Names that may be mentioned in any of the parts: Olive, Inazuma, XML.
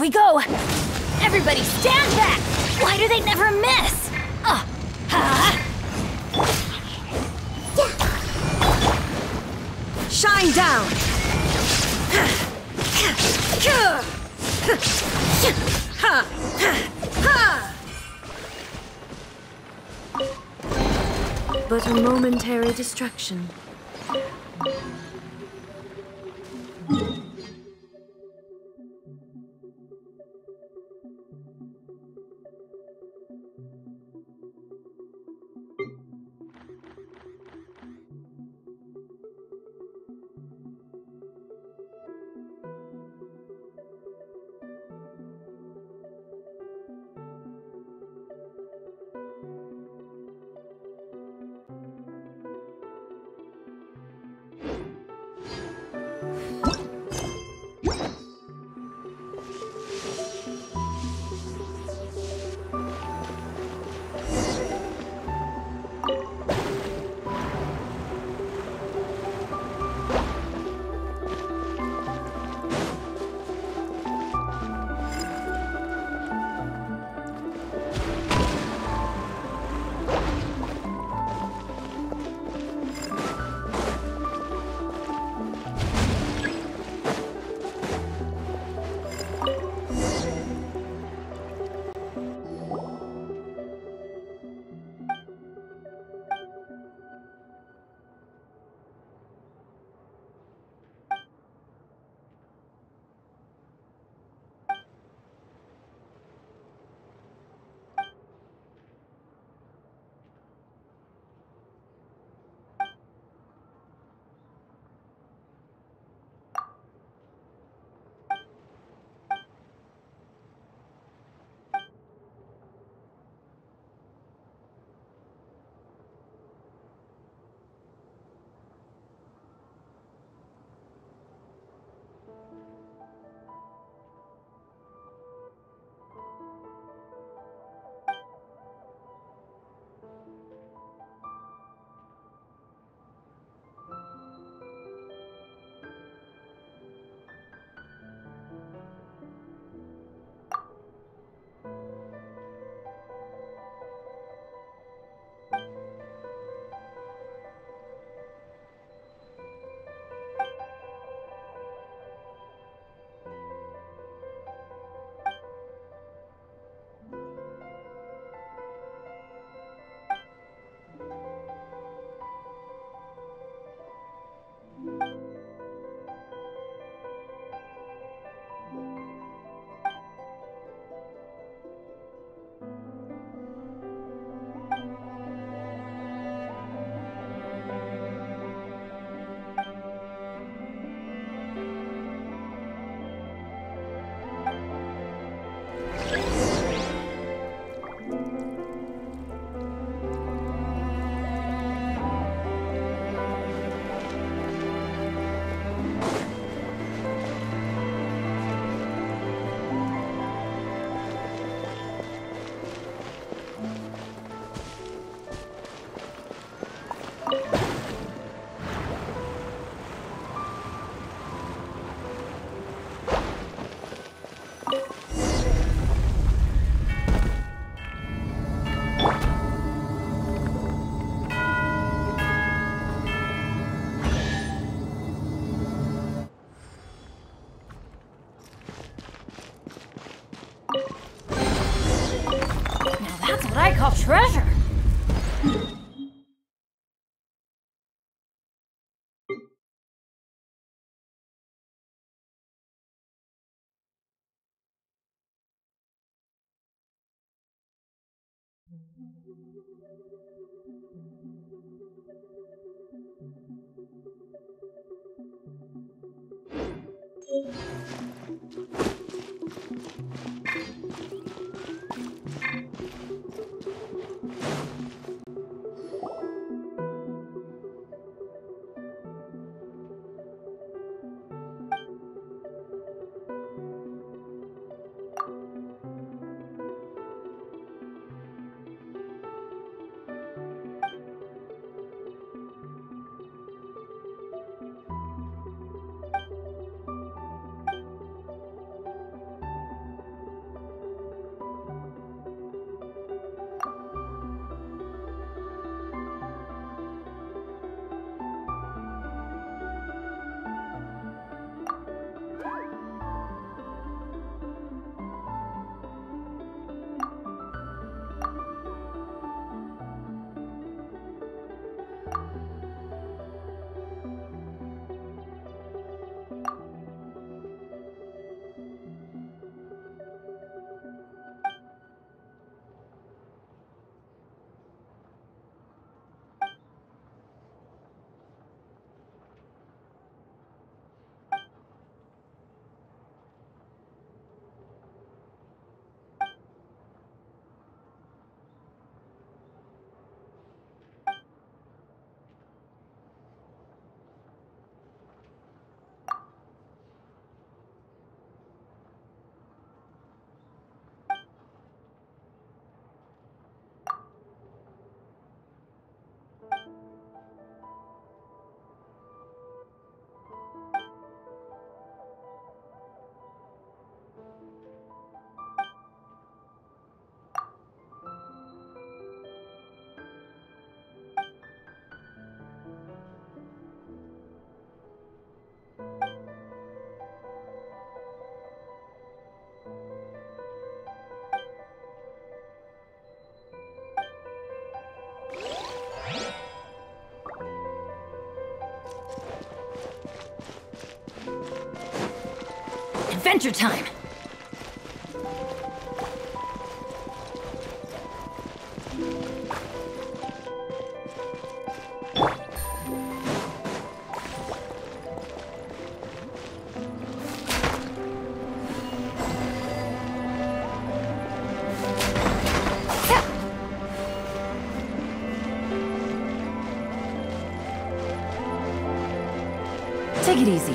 We go! Everybody stand back! Why do they never miss? Shine down! But a momentary distraction. treasure. Adventure time! Take it easy.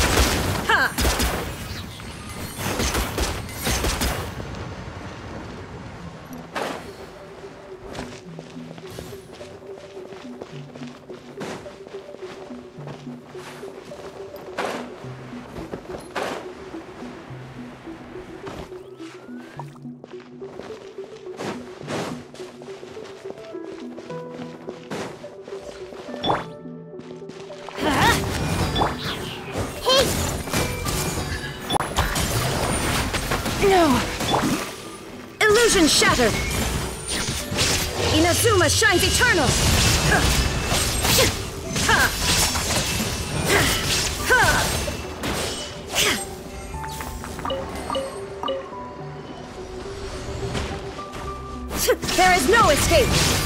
Illusion shattered! Inazuma shines eternal! There is no escape!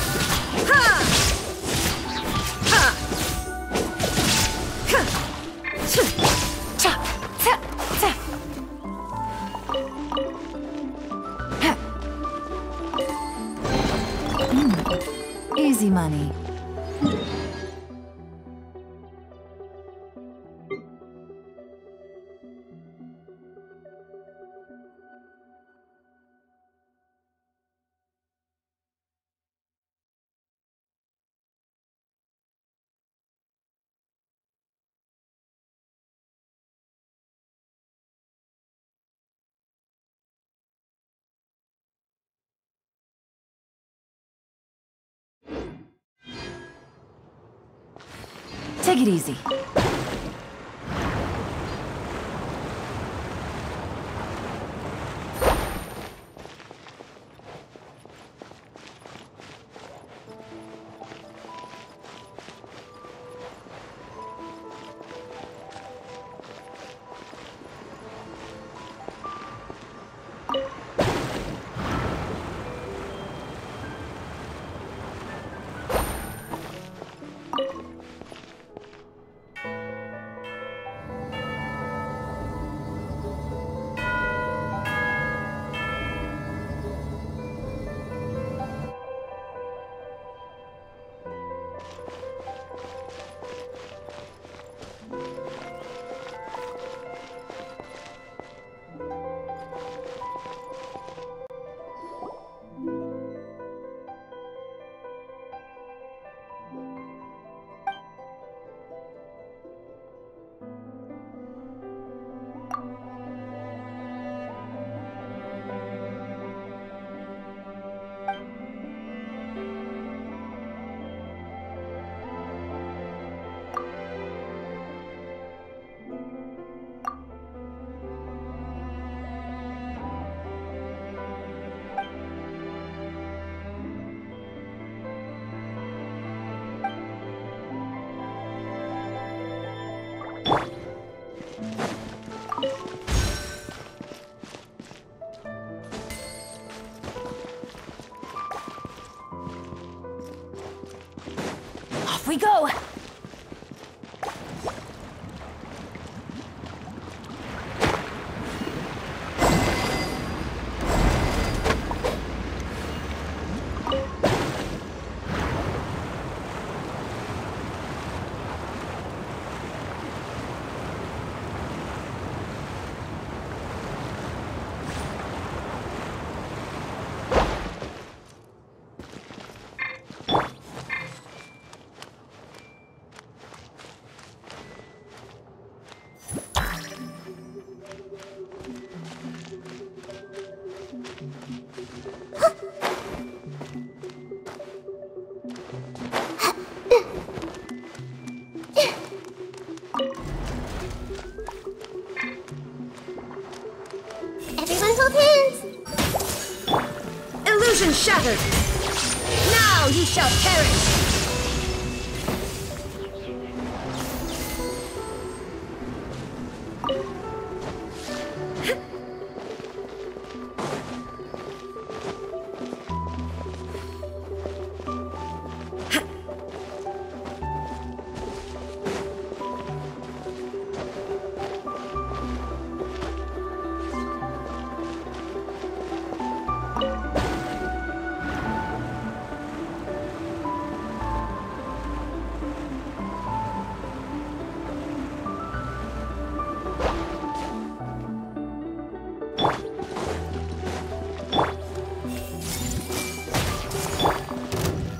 money. Take it easy. Off we go! Illusion shattered! Now you shall perish!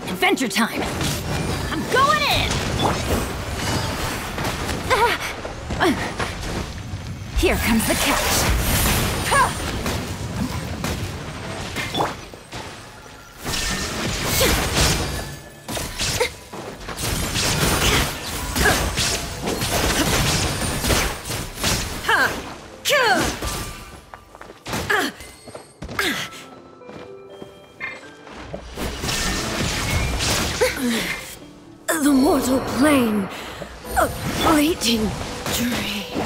Adventure time! I'm going in! Here comes the catch! The mortal plane, a fleeting dream.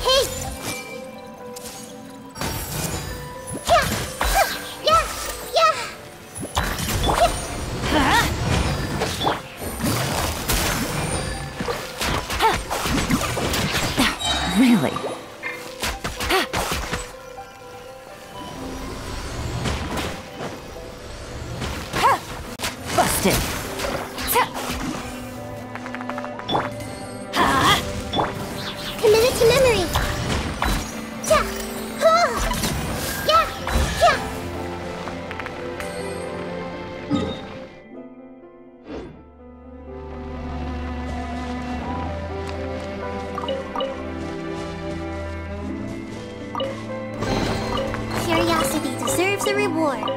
Hey! Yeah! Yeah! Yeah! Huh? Really? the reward.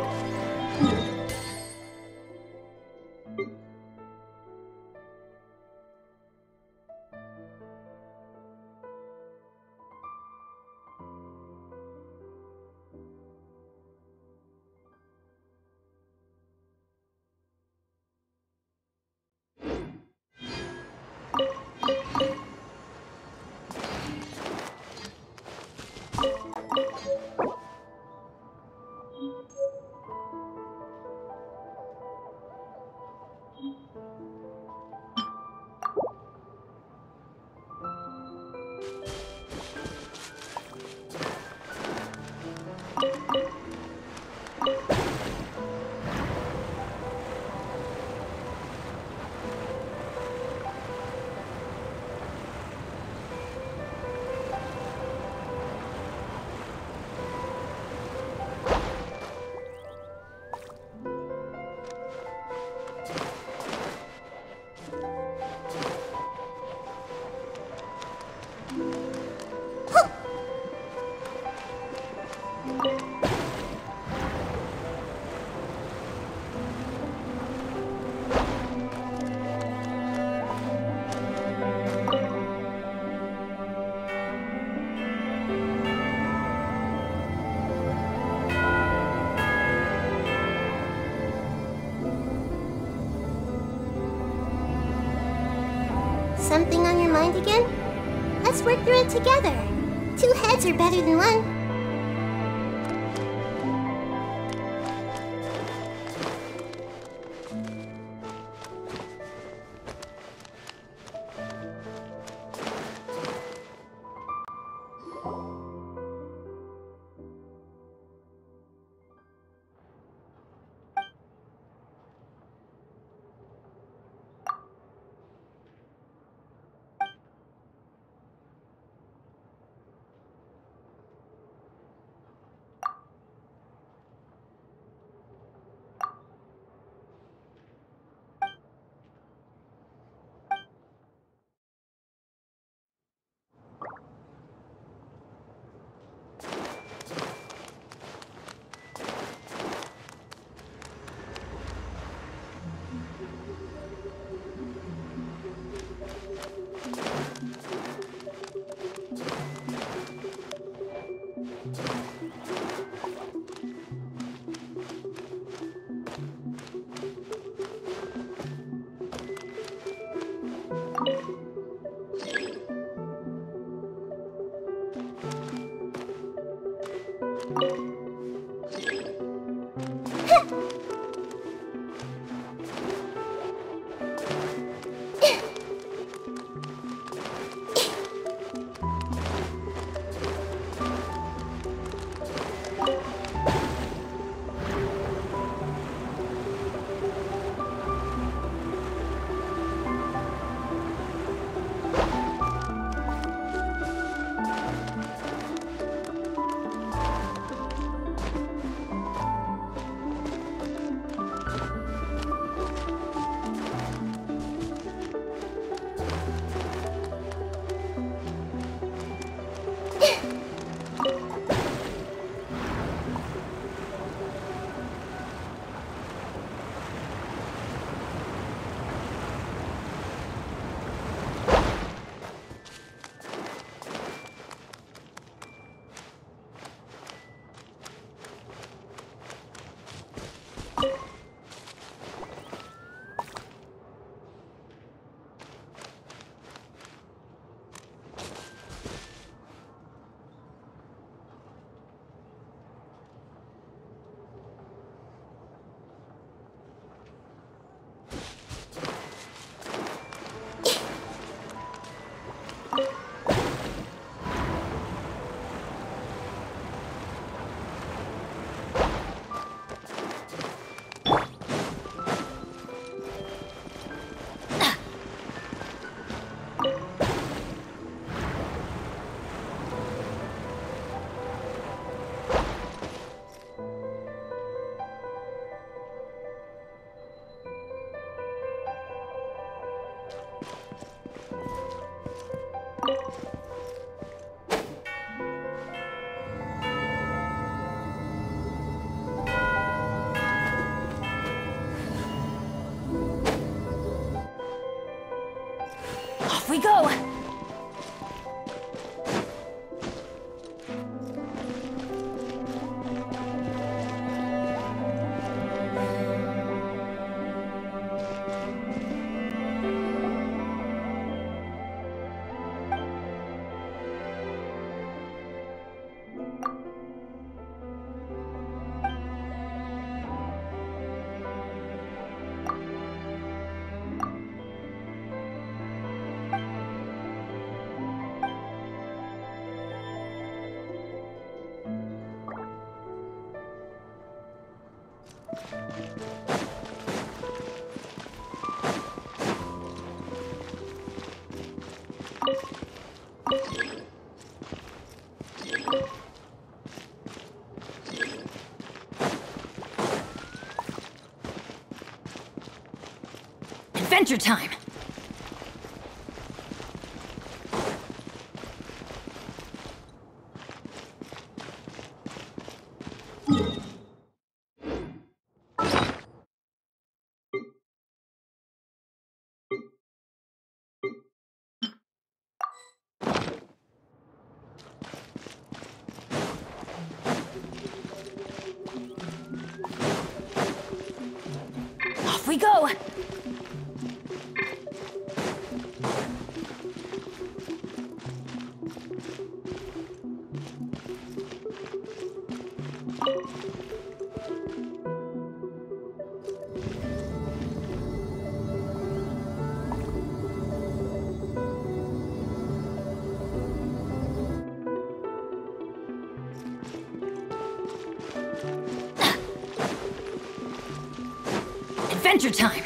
Something on your mind again? Let's work through it together. Two heads are better than one. Off we go! Adventure time! Off we go! Adventure time!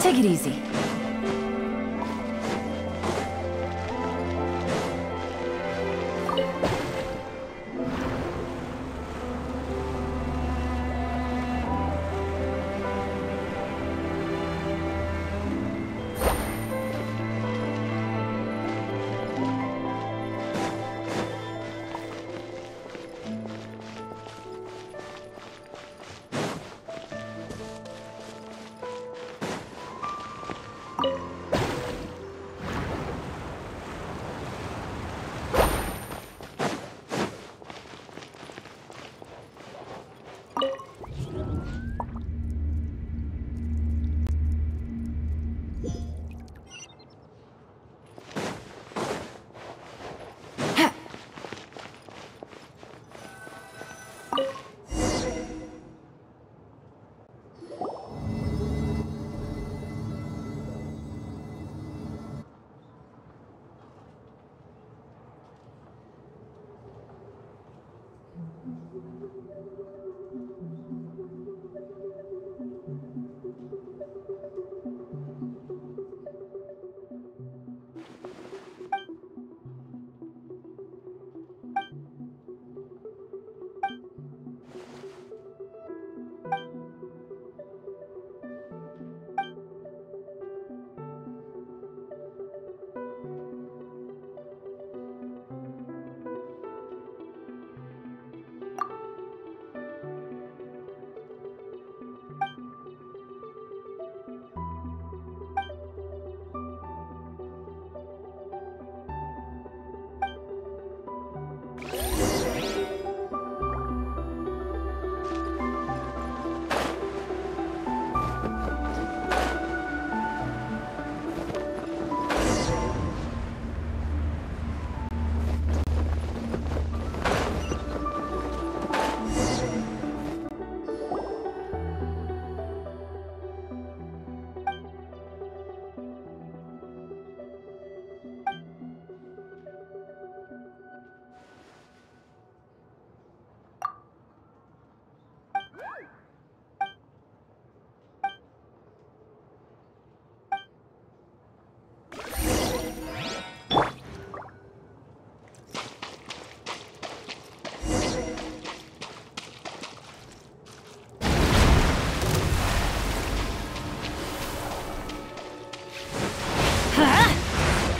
Take it easy.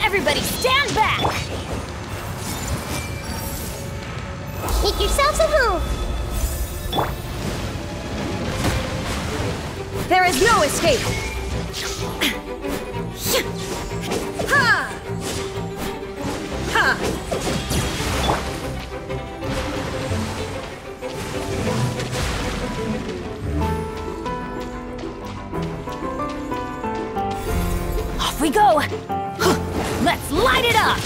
Everybody stand back! Make yourselves a move! There is no escape! Ha! Ha! Off we go! Let's light it up!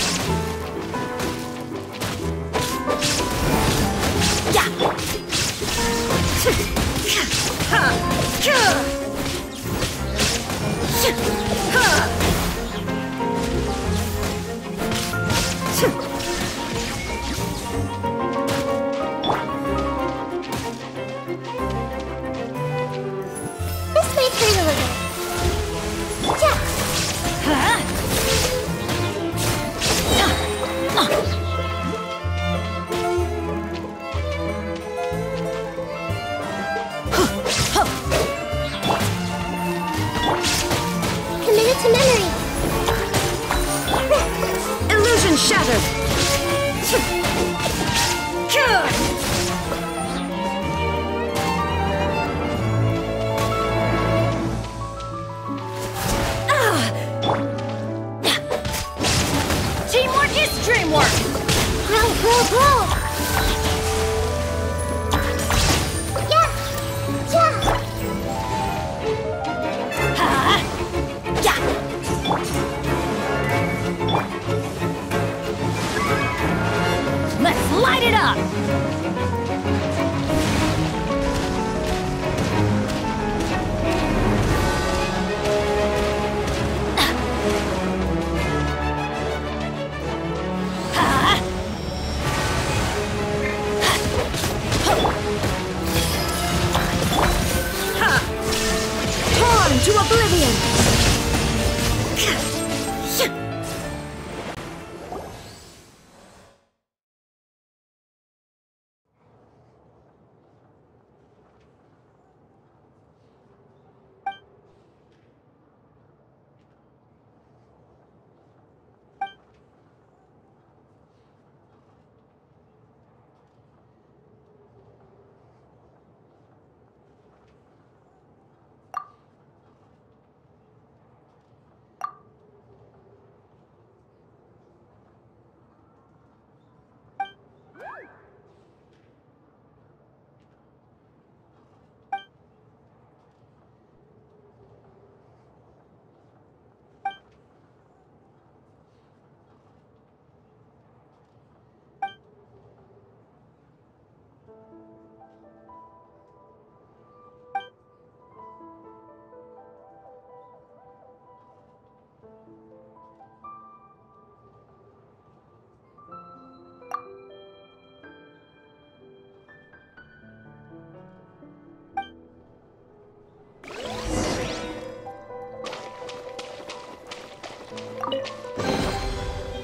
This way through a little.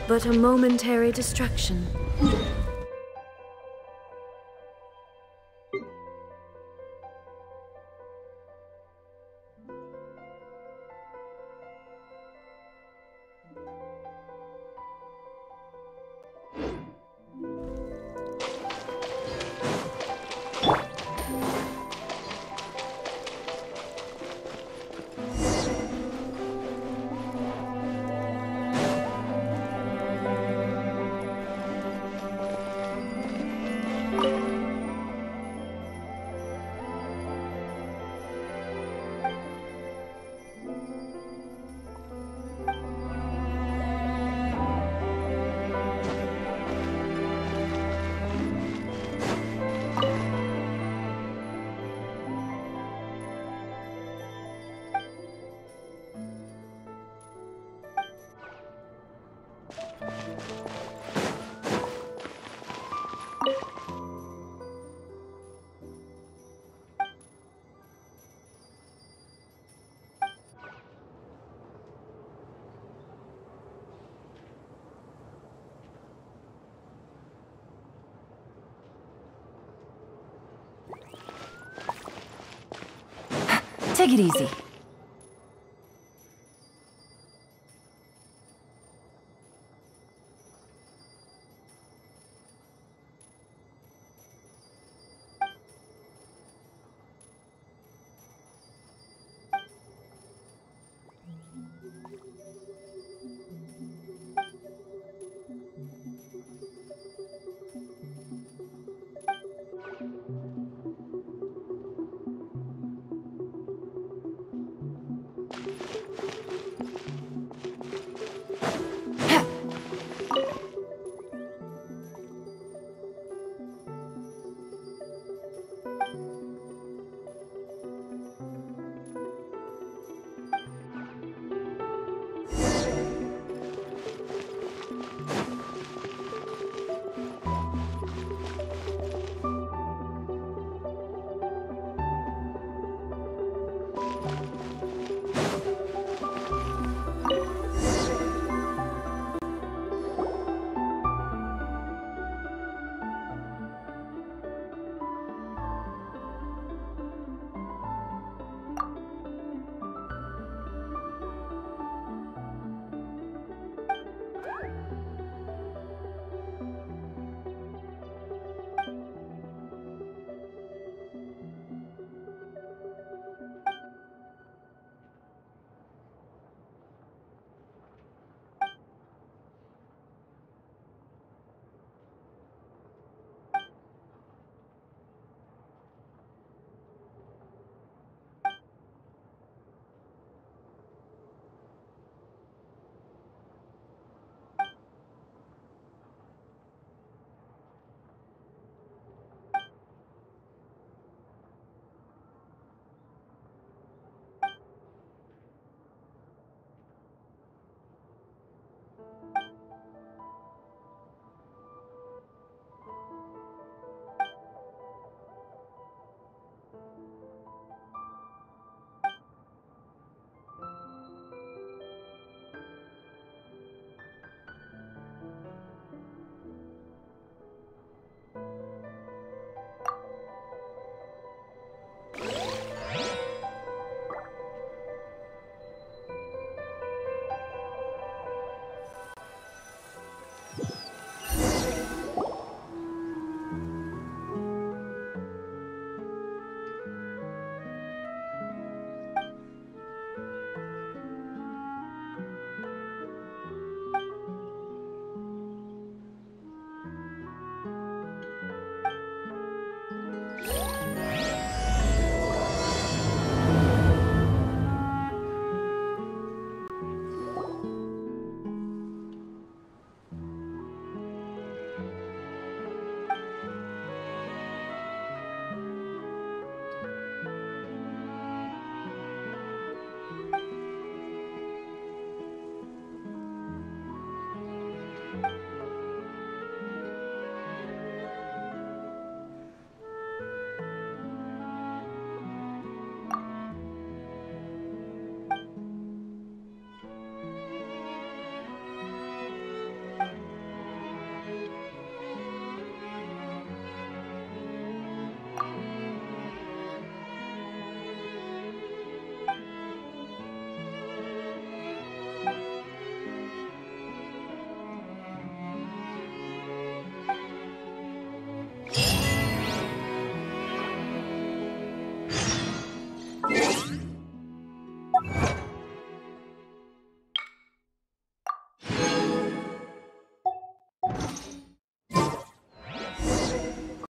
but a momentary distraction. Take it easy.